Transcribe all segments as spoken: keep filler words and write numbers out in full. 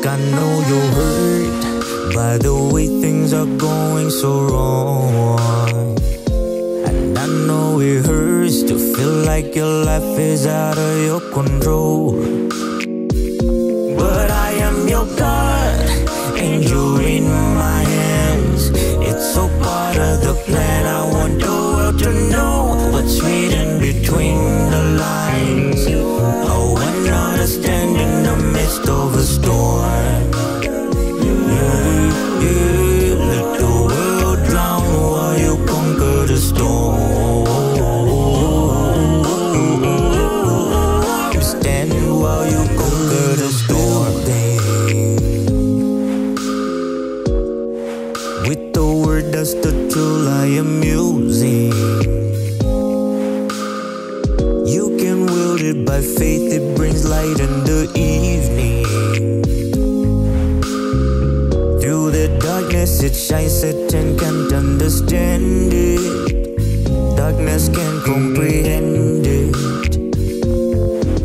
Look, I know you're hurt by the way things are going so wrong, and I know it hurts to feel like your life is out of your control. But I am your God, and you're in my hands. It's all part of the plan. I want the world to know what's written between the lines. Oh, and understand in the midst of a storm. Yeah, yeah. Let the world drown while you conquer the storm. Stand while you conquer the storm. With the word, that's the tool I am using. By faith it brings light in the evening. Through the darkness it shines, Satan can't understand it. Darkness can't comprehend it.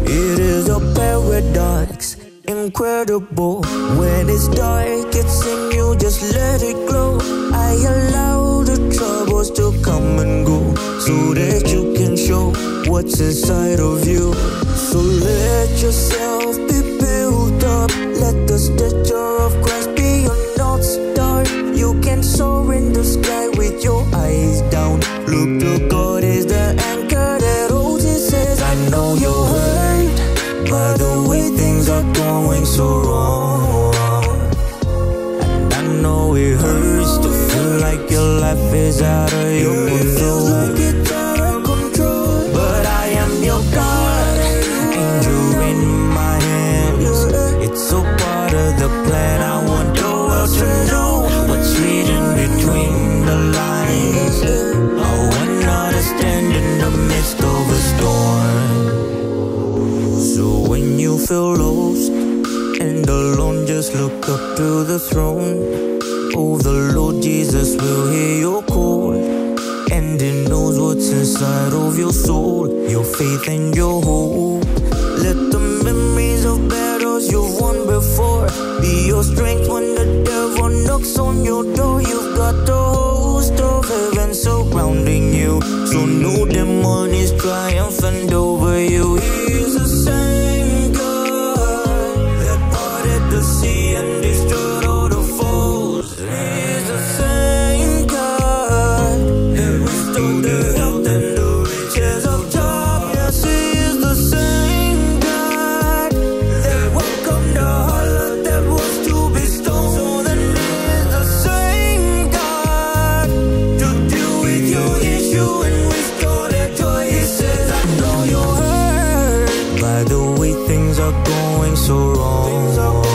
It is a paradox, incredible. When it's dark it's in you, just let it glow. I allow the troubles to come and go, so that you can show what's inside of you. So let yourself be built up. Let the stature of Christ be your north star. You can soar in the sky with your eyes down. Look to God is the anchor that holds it. Says, I know you're hurt by the way things are going so wrong, and I know it hurts to feel like your life is out of your control. The plan, I want the world to know what's written between the lines. Oh, and understand in the midst of a storm. So when you feel lost and alone, just look up to the throne. Oh, the Lord Jesus will hear your call, and He knows what's inside of your soul, your faith and your hope. Let the memories of battles you've won before be your strength when the devil knocks on your door. You've got the host of heaven surrounding you, so no demon is triumphant over you. He is the same God that parted the sea and destroyed all the foes. He is the same God that restored the health and the riches of Job. Yes, He is the same going so wrong.